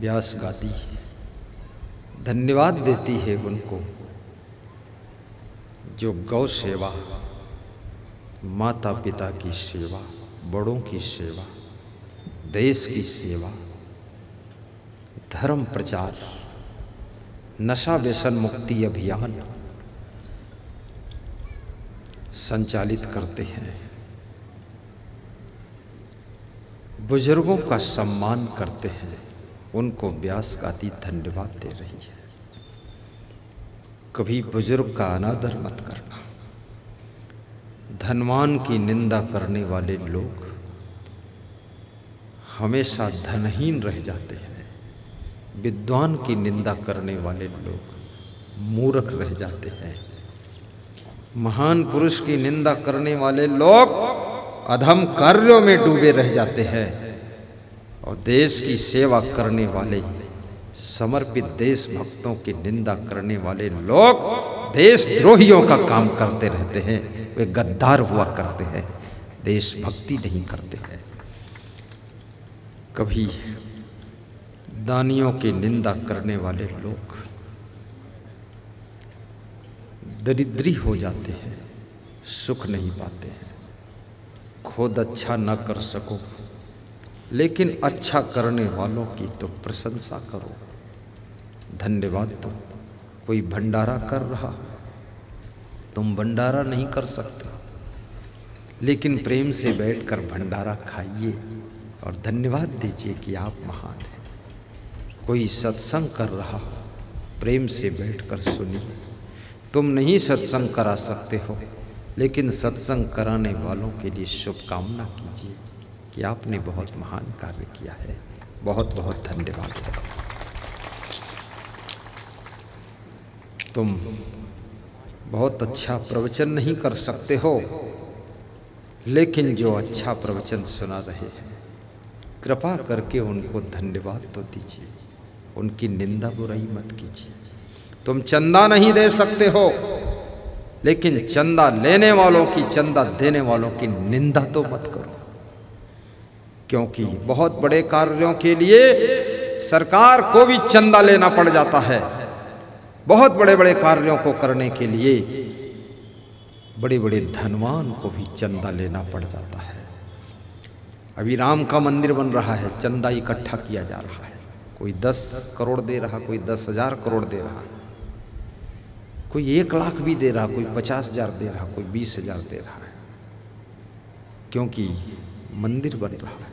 व्यास गाती है, धन्यवाद देती है उनको जो गौ सेवा, माता पिता की सेवा, बड़ों की सेवा, देश की सेवा, धर्म प्रचार, नशा व्यसन मुक्ति अभियान संचालित करते हैं। बुजुर्गों का सम्मान करते हैं, उनको व्यास गाती धन्यवाद दे रही है। कभी बुजुर्ग का अनादर मत करना। धनवान की निंदा करने वाले लोग हमेशा धनहीन रह जाते हैं। विद्वान की निंदा करने वाले लोग मूर्ख रह जाते हैं। महान पुरुष की निंदा करने वाले लोग अधम कार्यों में डूबे रह जाते हैं, और देश की सेवा करने वाले, समर्पित देशभक्तों की निंदा करने वाले लोग देशद्रोहियों का काम करते रहते हैं। वे गद्दार हुआ करते हैं, देशभक्ति नहीं करते हैं। कभी दानियों की निंदा करने वाले लोग दरिद्री हो जाते हैं, सुख नहीं पाते हैं। खुद अच्छा ना कर सको, लेकिन अच्छा करने वालों की तो प्रशंसा करो, धन्यवाद दो। कोई भंडारा कर रहा, तुम भंडारा नहीं कर सकते, लेकिन प्रेम से बैठकर भंडारा खाइए और धन्यवाद दीजिए कि आप महान हैं। कोई सत्संग कर रहा, प्रेम से बैठकर सुनिए। तुम नहीं सत्संग करा सकते हो, लेकिन सत्संग कराने वालों के लिए शुभकामना कीजिए कि आपने बहुत महान कार्य किया है, बहुत बहुत धन्यवाद है। तुम बहुत अच्छा प्रवचन नहीं कर सकते हो, लेकिन जो अच्छा प्रवचन सुना रहे हैं, कृपा करके उनको धन्यवाद तो दीजिए, उनकी निंदा बुराई मत कीजिए। तुम चंदा नहीं दे सकते हो, लेकिन चंदा लेने वालों की, चंदा देने वालों की निंदा तो मत करो, क्योंकि बहुत बड़े कार्यों के लिए सरकार को भी चंदा लेना पड़ जाता है। बहुत बड़े बड़े कार्यों को करने के लिए बड़े बड़े धनवान को भी चंदा लेना पड़ जाता है। अभी राम का मंदिर बन रहा है, चंदा इकट्ठा किया जा रहा है। कोई 10 करोड़ दे रहा, कोई 10,000 करोड़ दे रहा, कोई 1 लाख भी दे रहा, कोई 50,000 दे रहा, कोई 20,000 दे रहा है, क्योंकि मंदिर बन रहा है।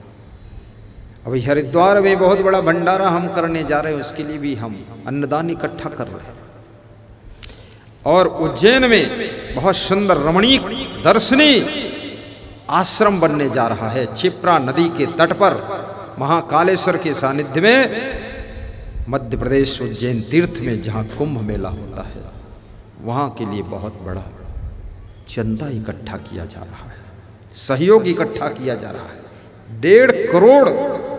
अभी हरिद्वार में बहुत बड़ा भंडारा हम करने जा रहे हैं, उसके लिए भी हम अन्नदान इकट्ठा कर रहे हैं। और उज्जैन में बहुत सुंदर रमणीय दर्शनीय आश्रम बनने जा रहा है। क्षिप्रा नदी के तट पर महाकालेश्वर के सानिध्य में मध्य प्रदेश उज्जैन तीर्थ में जहाँ कुंभ मेला होता है, वहाँ के लिए बहुत बड़ा चंदा इकट्ठा किया जा रहा है, सहयोग इकट्ठा किया जा रहा है। 1.5 करोड़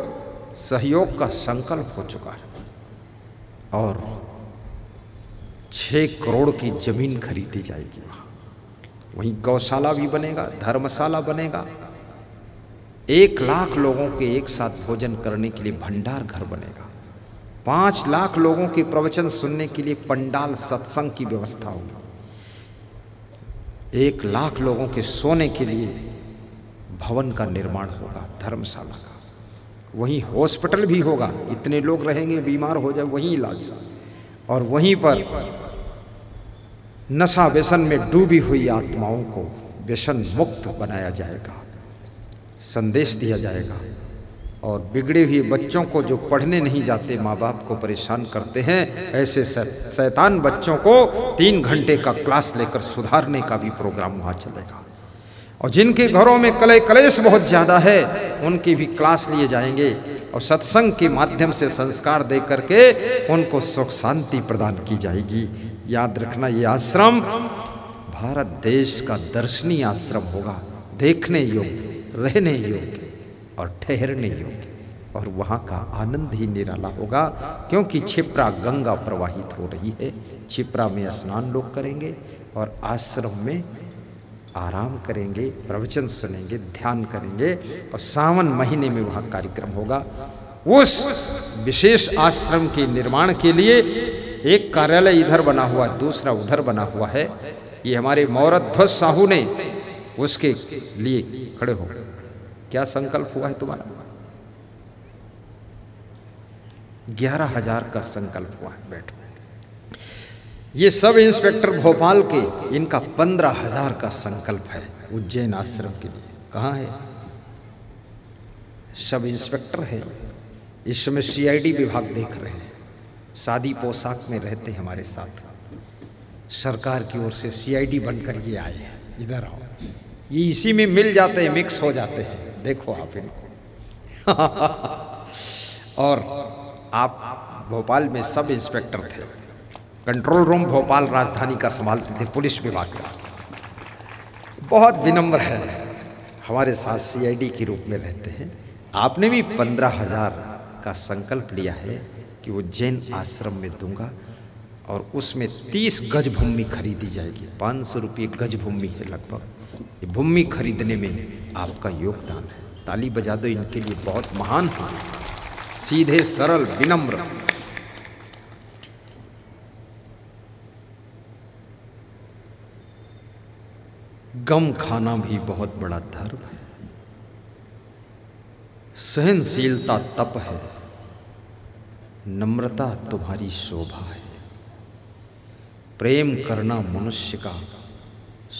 सहयोग का संकल्प हो चुका है, और 6 करोड़ की जमीन खरीदी जाएगी। वहाँ वहीं गौशाला भी बनेगा, धर्मशाला बनेगा, 1 लाख लोगों के एक साथ भोजन करने के लिए भंडार घर बनेगा, 5 लाख लोगों के प्रवचन सुनने के लिए पंडाल सत्संग की व्यवस्था होगी, 1 लाख लोगों के सोने के लिए भवन का निर्माण होगा, धर्मशाला का। वहीं हॉस्पिटल भी होगा, इतने लोग रहेंगे, बीमार हो जाए वहीं इलाज। और वहीं पर नशा व्यसन में डूबी हुई आत्माओं को व्यसन मुक्त बनाया जाएगा, संदेश दिया जाएगा। और बिगड़े हुए बच्चों को, जो पढ़ने नहीं जाते, माँ बाप को परेशान करते हैं, ऐसे शैतान बच्चों को 3 घंटे का क्लास लेकर सुधारने का भी प्रोग्राम वहाँ चलेगा। और जिनके घरों में कलह कलेश बहुत ज़्यादा है, उनकी भी क्लास लिए जाएंगे, और सत्संग के माध्यम से संस्कार दे करके उनको सुख शांति प्रदान की जाएगी। याद रखना, ये आश्रम भारत देश का दर्शनीय आश्रम होगा, देखने योग्य, रहने योग्य और ठहरने योग्य, और वहाँ का आनंद ही निराला होगा। क्योंकि क्षिप्रा गंगा प्रवाहित हो रही है, क्षिप्रा में स्नान लोग करेंगे और आश्रम में आराम करेंगे, प्रवचन सुनेंगे, ध्यान करेंगे, और सावन महीने में वहाँ कार्यक्रम होगा। उस विशेष आश्रम के निर्माण के लिए एक कार्यालय इधर बना हुआ, दूसरा उधर बना हुआ है। ये हमारे मौरध्वज साहू ने उसके लिए खड़े हो। क्या संकल्प हुआ है तुम्हारा? 11,000 का संकल्प हुआ है। बैठो। ये सब इंस्पेक्टर भोपाल के, इनका 15,000 का संकल्प है उज्जैन आश्रम के लिए। कहाँ है? सब इंस्पेक्टर है इस समय, CID विभाग देख रहे हैं। सादी पोशाक में रहते हैं हमारे साथ। सरकार की ओर से CID बनकर ये आए हैं। इधर आओ, ये इसी में मिल जाते हैं, मिक्स हो जाते हैं। देखो आप इनको। और आप भोपाल में सब इंस्पेक्टर थे, कंट्रोल रूम भोपाल राजधानी का संभालते थे, पुलिस विभाग का। बहुत विनम्र है, हमारे साथ CID के रूप में रहते हैं। आपने भी 15,000 का संकल्प लिया है कि उज्जैन आश्रम में दूंगा और उसमें 30 गज भूमि खरीदी जाएगी। 500 रुपये गज भूमि है लगभग। भूमि खरीदने में आपका योगदान है। ताली बजा दो इनके लिए, बहुत महान हैं, सीधे सरल विनम्र। गम खाना भी बहुत बड़ा धर्म है। सहनशीलता तप है, नम्रता तुम्हारी शोभा है, प्रेम करना मनुष्य का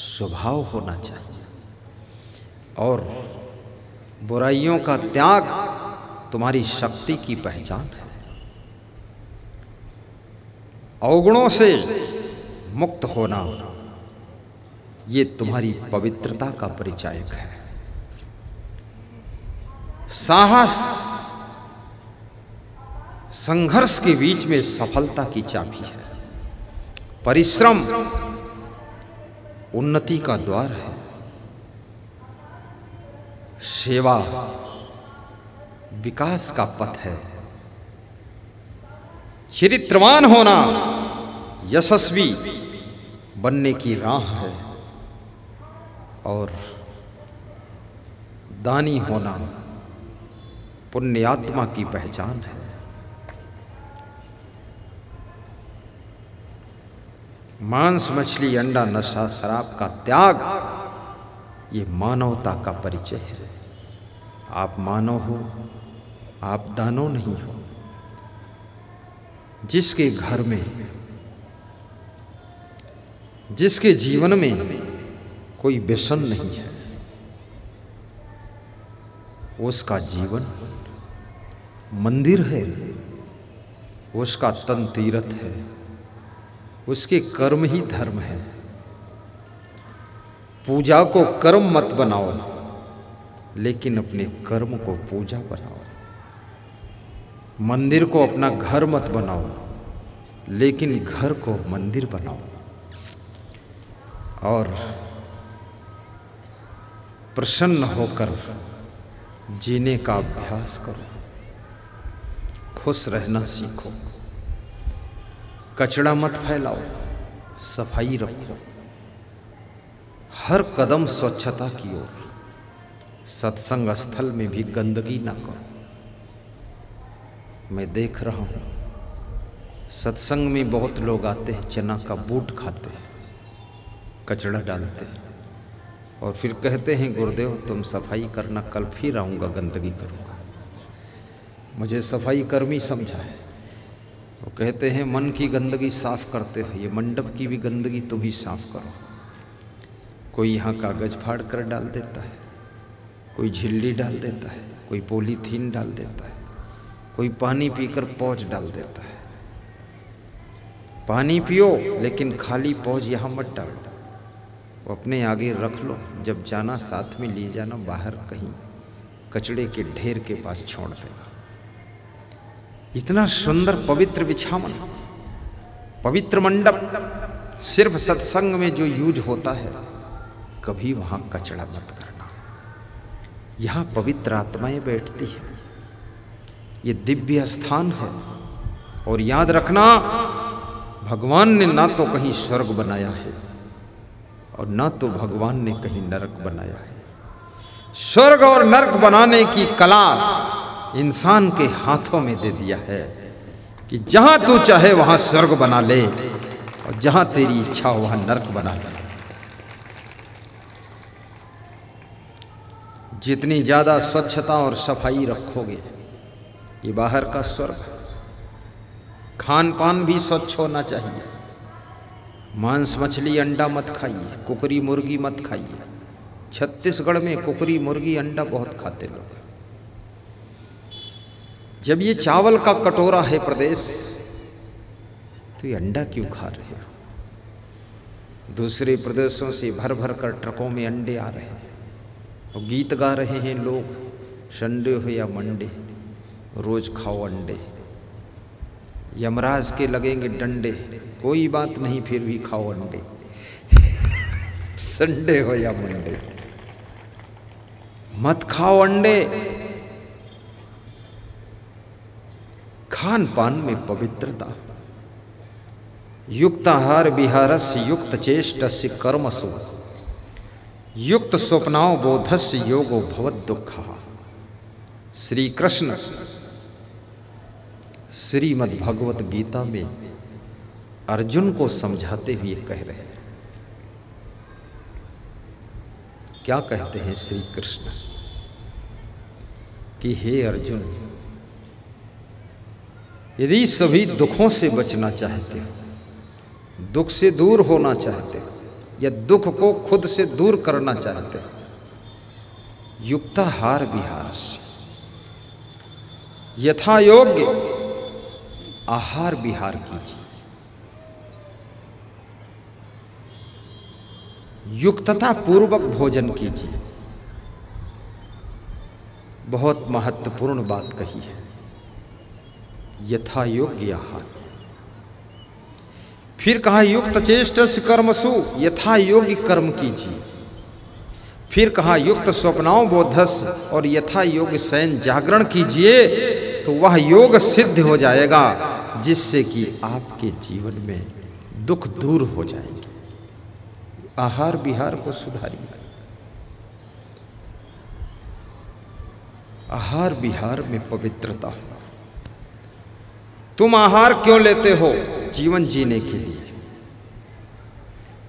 स्वभाव होना चाहिए, और बुराइयों का त्याग तुम्हारी शक्ति की पहचान है। अवगुणों से मुक्त होना, ये तुम्हारी पवित्रता का परिचायक है। साहस संघर्ष के बीच में सफलता की चाबी है। परिश्रम उन्नति का द्वार है। सेवा विकास का पथ है। चरित्रवान होना यशस्वी बनने की राह है, और दानी होना पुण्यात्मा की पहचान है। मांस मछली अंडा नशा शराब का त्याग, ये मानवता का परिचय है। आप मानव हो, आप दानव नहीं हो। जिसके घर में, जिसके जीवन में कोई व्यसन नहीं है, उसका जीवन मंदिर है, उसका तन तीर्थ है, उसके कर्म ही धर्म है। पूजा को कर्म मत बनाओ, लेकिन अपने कर्म को पूजा बनाओ। मंदिर को अपना घर मत बनाओ, लेकिन घर को मंदिर बनाओ। और प्रसन्न होकर जीने का अभ्यास करो। खुश रहना सीखो। कचड़ा मत फैलाओ, सफाई रखो। हर कदम स्वच्छता की ओर। सत्संग स्थल में भी गंदगी ना करो। मैं देख रहा हूँ सत्संग में बहुत लोग आते हैं, चना का बूट खाते हैं, कचड़ा डालते हैं, और फिर कहते हैं गुरुदेव तुम सफाई करना, कल फिर आऊँगा गंदगी करूँगा। मुझे सफाई कर्मी समझा है। वो कहते हैं मन की गंदगी साफ़ करते हो, ये मंडप की भी गंदगी तुम ही साफ़ करो। कोई यहाँ कागज़ फाड़ कर डाल देता है, कोई झिल्ली डाल देता है, कोई पॉलीथीन डाल देता है, कोई पानी पीकर पौज डाल देता है। पानी पियो, लेकिन खाली पौज यहाँ मत डालो, वो अपने आगे रख लो। जब जाना साथ में ले जाना, बाहर कहीं कचड़े के ढेर के पास छोड़ देना। इतना सुंदर पवित्र बिछावन, पवित्र मंडप। सिर्फ सत्संग में जो यूज होता है, कभी वहाँ कचड़ा मत करना। यहाँ पवित्र आत्माएं बैठती हैं, ये दिव्य स्थान है। और याद रखना, भगवान ने ना तो कहीं स्वर्ग बनाया है, और ना तो भगवान ने कहीं नरक बनाया है। स्वर्ग और नरक बनाने की कला इंसान के हाथों में दे दिया है कि जहाँ तू चाहे वहाँ स्वर्ग बना ले और जहाँ तेरी इच्छा हो वहाँ नर्क बना ले। जितनी ज़्यादा स्वच्छता और सफाई रखोगे, ये बाहर का स्वर्ग। खान पान भी स्वच्छ होना चाहिए। मांस मछली अंडा मत खाइए, कुकरी मुर्गी मत खाइए। छत्तीसगढ़ में कुकरी मुर्गी अंडा बहुत खाते लोग। जब ये चावल का कटोरा है प्रदेश, तो ये अंडा क्यों खा रहे हो? दूसरे प्रदेशों से भर भर कर ट्रकों में अंडे आ रहे हैं और गीत गा रहे हैं लोग, संडे हो या मंडे रोज खाओ अंडे, यमराज के लगेंगे डंडे, कोई बात नहीं फिर भी खाओ अंडे संडे हो या मंडे मत खाओ अंडे। खान पान में पवित्रता। युक्ताहार विहारस्य युक्त चेष्टस्य कर्मसु युक्त स्वप्नाओ बोधस्य योगो भवद दुःखः। श्री कृष्ण श्रीमद् भगवत गीता में अर्जुन को समझाते हुए कह रहे हैं। क्या कहते हैं श्री कृष्ण कि हे अर्जुन, यदि सभी दुखों से बचना चाहते हो, दुख से दूर होना चाहते हो या दुख को खुद से दूर करना चाहते हो, युक्ताहार विहारस्य यथा योग्य आहार विहार कीजिए। युक्तता पूर्वक भोजन कीजिए। बहुत महत्वपूर्ण बात कही है, यथा योग्य आहार। फिर कहा युक्त चेष्टस्य कर्मसु, यथा योग्य कर्म कीजिए। फिर कहा युक्त स्वप्नाओं बोधस्य, और यथा योग्य शयन जागरण कीजिए, तो वह योग सिद्ध हो जाएगा जिससे कि आपके जीवन में दुख दूर हो जाएंगे। आहार विहार को सुधारिए। आहार विहार में पवित्रता। तुम आहार क्यों लेते हो? जीवन जीने के लिए।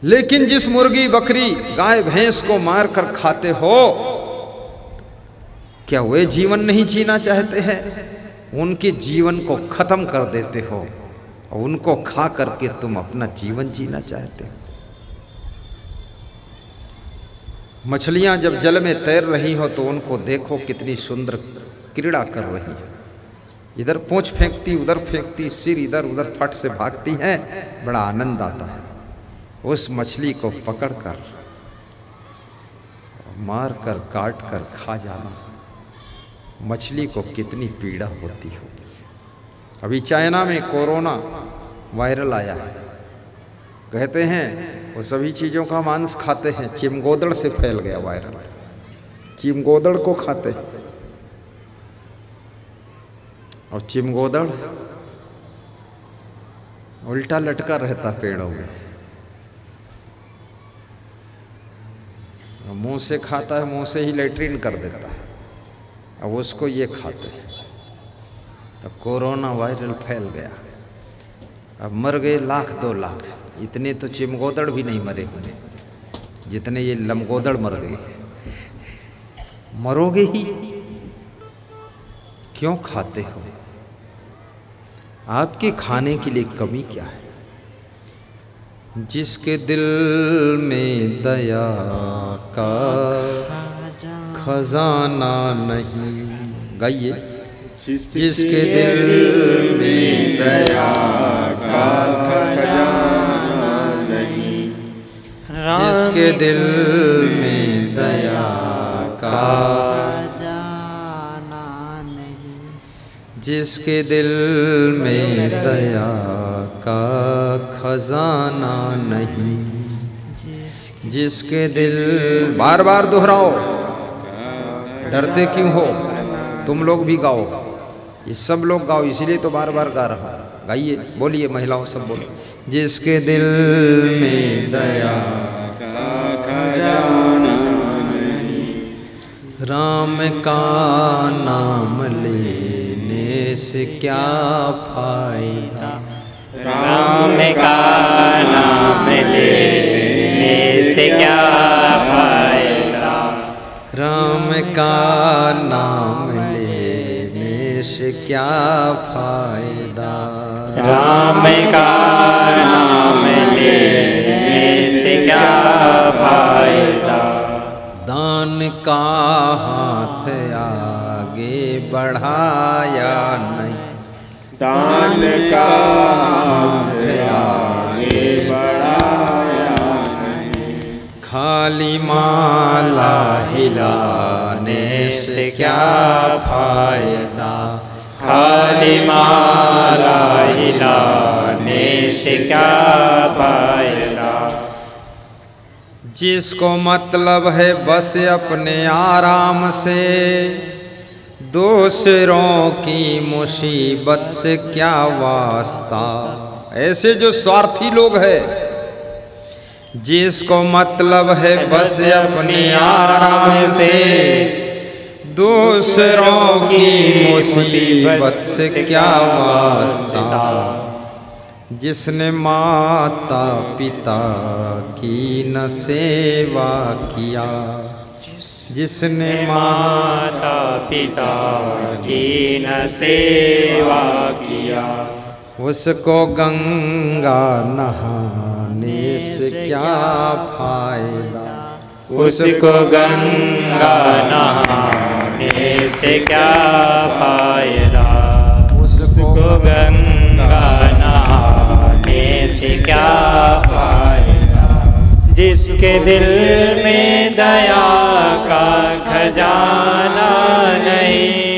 लेकिन जिस मुर्गी बकरी गाय भैंस को मार कर खाते हो, क्या वे जीवन नहीं जीना चाहते हैं? उनके जीवन को खत्म कर देते हो और उनको खा करके तुम अपना जीवन जीना चाहते हो। मछलियां जब जल में तैर रही हो तो उनको देखो कितनी सुंदर क्रीड़ा कर रही है। इधर पोंछ फेंकती, उधर फेंकती, सिर इधर उधर फट से भागती हैं, बड़ा आनंद आता है। उस मछली को पकड़कर मार कर काट कर खा जाना, मछली को कितनी पीड़ा होती होगी। अभी चाइना में कोरोना वायरल आया है, कहते हैं वो सभी चीज़ों का मांस खाते हैं। चिमगोदड़ से फैल गया वायरल, चिमगोदड़ को खाते हैं। और चिमगोदड़ उल्टा लटका रहता पेड़ों में, मुंह से खाता है, मुंह से ही लेट्रिन कर देता है। अब उसको ये खाते हैं। अब कोरोना वायरल फैल गया, अब मर गए लाख 2 लाख। इतने तो चिमगोदड़ भी नहीं मरे होंगे जितने ये लमगोदड़ मर गए। मरोगे ही क्यों? खाते हो। आपके खाने के लिए कमी क्या है? जिसके दिल में दया का खजाना नहीं। गाइए, जिसके दिल में दया का खजाना नहीं, जिसके दिल में दया का, जिसके दिल में दया का खजाना नहीं, जिसके दिल। बार बार दोहराओ, डरते क्यों हो? तुम लोग भी गाओ, ये सब लोग गाओ, इसलिए तो बार बार गा रहा हूँ। गाइए, बोलिए, महिलाओं सब बोलो। जिसके दिल में दया का खजाना नहीं, राम का नाम ले से क्या फायदा, राम का नाम लेने से क्या फायदा, राम का नाम लेने से क्या फायदा, राम का नाम लेने से क्या फायदा। दान का हाथ आगे बढ़ाया नहीं, दान का हाथ आगे बढ़ाया नहीं, खाली माला हिलाने से क्या फायदा, खाली माला हिलाने से क्या फायदा। जिसको मतलब है बस अपने आराम से, दूसरों की मुसीबत से क्या वास्ता। ऐसे जो स्वार्थी लोग हैं, जिसको मतलब है बस अपने आराम से, दूसरों की मुसीबत से क्या वास्ता। जिसने माता पिता की न सेवा किया, जिसने माता पिता की न सेवा किया, उसको गंगा नहाने से क्या फायदा, उसको गंगा नहाने से क्या फायदा, उसको गंगा क्या फायदा। जिसके दिल में दया का खजाना नहीं,